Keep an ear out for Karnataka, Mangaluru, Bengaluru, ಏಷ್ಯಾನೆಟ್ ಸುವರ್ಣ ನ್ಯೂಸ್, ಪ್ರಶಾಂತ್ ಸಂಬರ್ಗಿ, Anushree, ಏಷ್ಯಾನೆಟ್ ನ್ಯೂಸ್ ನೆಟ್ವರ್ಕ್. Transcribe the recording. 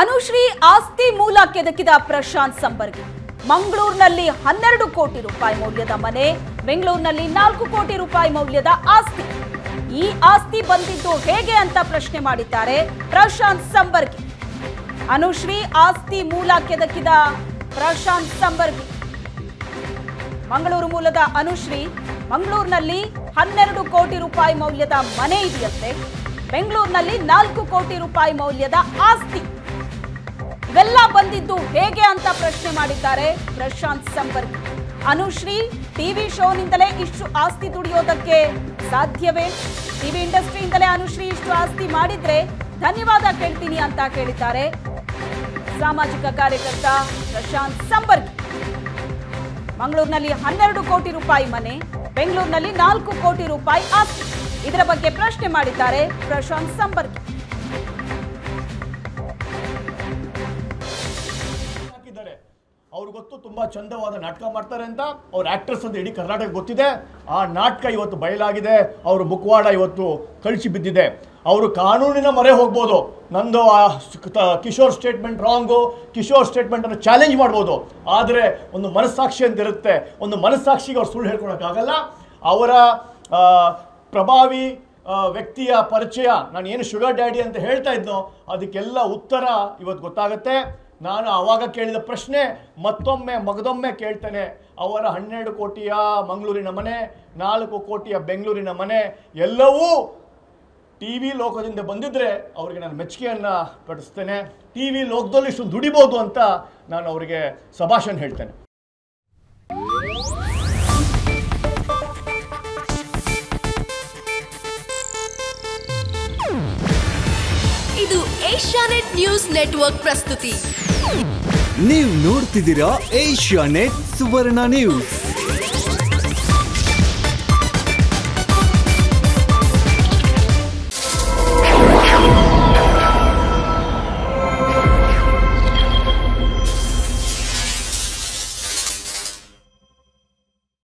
ಅನುಶ್ರೀ ಆಸ್ತಿ ಮೂಲ ಕೆದಕಿದ ಪ್ರಶಾಂತ್ ಸಂಬರ್ಗಿ ಮಂಗಳೂರಿನಲ್ಲಿ 12 ಕೋಟಿ ರೂಪಾಯಿ ಮೌಲ್ಯದ ಮನೆ ಬೆಂಗಳೂರಿನಲ್ಲಿ 4 ಕೋಟಿ ರೂಪಾಯಿ ಮೌಲ್ಯದ ಆಸ್ತಿ ಈ ಆಸ್ತಿ ಬಂದಿದ್ದು ಹೇಗೆ ಅಂತ ಪ್ರಶ್ನೆ ಮಾಡಿದ್ದಾರೆ ಪ್ರಶಾಂತ್ ಸಂಬರ್ಗಿ ಅನುಶ್ರೀ ಆಸ್ತಿ ಮೂಲ ಕೆದಕಿದ ಪ್ರಶಾಂತ್ ಸಂಬರ್ಗಿ ಮಂಗಳೂರು ಮೂಲದ ಅನುಶ್ರೀ ಮಂಗಳೂರಿನಲ್ಲಿ 12 ಕೋಟಿ ರೂಪಾಯಿ ಮೌಲ್ಯದ ಮನೆ ಇದೆಯಂತೆ ಬೆಂಗಳೂರಿನಲ್ಲಿ 4 ಕೋಟಿ ರೂಪಾಯಿ ಮೌಲ್ಯದ ಆಸ್ತಿ ಇವೆಲ್ಲ ಬಂದಿದ್ದು ಹೇಗೆ ಅಂತ ಪ್ರಶ್ನೆ ಮಾಡಿದ್ದಾರೆ ಪ್ರಶಾಂತ್ ಸಂಬರ್ಗಿ ಅನುಶ್ರೀ ಟಿವಿ ಶೋನಿಂದಲೇ ಇಷ್ಟು ಆಸ್ತಿ ದುಡಿಯೋದಕ್ಕೆ ಸಾಧ್ಯವೇ ಟಿವಿ ಇಂಡಸ್ಟ್ರಿಯಿಂದಲೇ ಅನುಶ್ರೀ ಇಷ್ಟು ಆಸ್ತಿ ಮಾಡಿದ್ರೆ ಧನ್ಯವಾದ ಹೇಳ್ತೀನಿ ಅಂತ ಹೇಳಿದ್ದಾರೆ ಸಾಮಾಜಿಕ ಕಾರ್ಯಕರ್ತ ಪ್ರಶಾಂತ್ ಸಂಬರ್ಗಿ ಮಂಗಳೂರಿನಲ್ಲಿ 12 ಕೋಟಿ ರೂಪಾಯಿ ಮನೆ ಬೆಂಗಳೂರಿನಲ್ಲಿ 4 ಕೋಟಿ ರೂಪಾಯಿ ಆಸ್ತಿ ಇದರ ಬಗ್ಗೆ ಪ್ರಶ್ನೆ ಮಾಡಿದ್ದಾರೆ ಪ್ರಶಾಂತ್ ಸಂಬರ್ಗಿ ತುಂಬ ಚಂದವಾದ ನಾಟಕ ಮಾಡ್ತಾರೆ ಅಂತ ಅವರ ಆಕ್ಟ್ರೆಸ್ ಅಂತ ಇಡೀ ಕರ್ನಾಟಕ ಗೊತ್ತಿದೆ ಆ ನಾಟಕ ಇವತ್ತು ಬಯಲಾಗಿದೆ ಅವರ ಮುಖವಾಡ ಇವತ್ತು ಕಳಚಿ ಬಿದ್ದಿದೆ ಅವರು ಕಾನೂನಿನ ಮೊರೆ ಹೋಗ್ಬೋದು ನಂದು ಕಿಶೋರ್ ಸ್ಟೇಟ್ಮೆಂಟ್ ರಾಂಗು ಕಿಶೋರ್ ಸ್ಟೇಟ್ಮೆಂಟನ್ನು ಚಾಲೆಂಜ್ ಮಾಡ್ಬೋದು ಆದರೆ ಒಂದು ಮನಸ್ಸಾಕ್ಷಿ ಅಂತ ಇರುತ್ತೆ ಒಂದು ಮನಸ್ಸಾಕ್ಷಿಗೆ ಅವ್ರು ಸುಳ್ಳು ಹೇಳ್ಕೊಳಕ್ಕಾಗಲ್ಲ ಅವರ ಪ್ರಭಾವಿ ವ್ಯಕ್ತಿಯ ಪರಿಚಯ ನಾನು ಏನು ಶುಗರ್ ಡ್ಯಾಡಿ ಅಂತ ಹೇಳ್ತಾ ಇದ್ನೋ ಅದಕ್ಕೆಲ್ಲ ಉತ್ತರ ಇವತ್ತು ಗೊತ್ತಾಗುತ್ತೆ ನಾನು ಆವಾಗ ಕೇಳಿದ ಪ್ರಶ್ನೆ ಮತ್ತೊಮ್ಮೆ ಮಗದೊಮ್ಮೆ ಕೇಳ್ತೇನೆ ಅವರ 12 ಕೋಟಿಯ ಮಂಗಳೂರಿನ ಮನೆ 4 ಕೋಟಿಯ ಬೆಂಗಳೂರಿನ ಮನೆ ಎಲ್ಲವೂ ಟಿ ವಿ ಲೋಕದಿಂದ ಬಂದಿದ್ದರೆ ಅವರಿಗೆ ನಾನು ಮೆಚ್ಚುಗೆಯನ್ನು ಪಡಿಸ್ತೇನೆ ಟಿ ವಿ ಲೋಕದಲ್ಲಿ ಇಷ್ಟು ದುಡಿಬೋದು ಅಂತ ನಾನು ಅವರಿಗೆ ಶಭಾಷನ್ ಹೇಳ್ತೇನೆ. ಇದು ಏಷ್ಯಾನೆಟ್ ನ್ಯೂಸ್ ನೆಟ್ವರ್ಕ್ ಪ್ರಸ್ತುತಿ. ನೀವು ನೋಡ್ತಿದ್ದೀರಾ ಏಷ್ಯಾನೆಟ್ ಸುವರ್ಣ ನ್ಯೂಸ್.